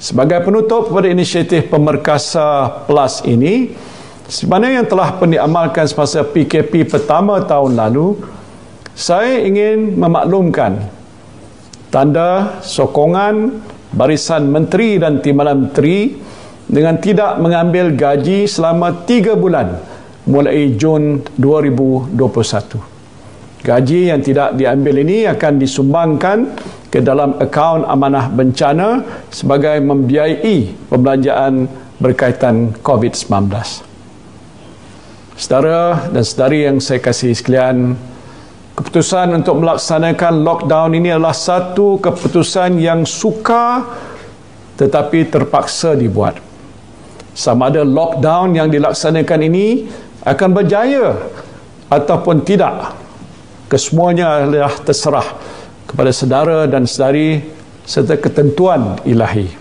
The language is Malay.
Sebagai penutup pada inisiatif Pemerkasa Plus ini, sebenarnya yang telah pun diamalkan semasa PKP pertama tahun lalu, saya ingin memaklumkan tanda sokongan barisan menteri dan timbalan menteri dengan tidak mengambil gaji selama 3 bulan mulai Jun 2021. Gaji yang tidak diambil ini akan disumbangkan ke dalam akaun amanah bencana sebagai membiayai pembelanjaan berkaitan COVID-19. Saudara dan saudari yang saya kasihi sekalian, keputusan untuk melaksanakan lockdown ini adalah satu keputusan yang sukar tetapi terpaksa dibuat. Sama ada lockdown yang dilaksanakan ini akan berjaya ataupun tidak, kesemuanya adalah terserah kepada saudara dan saudari serta ketentuan ilahi.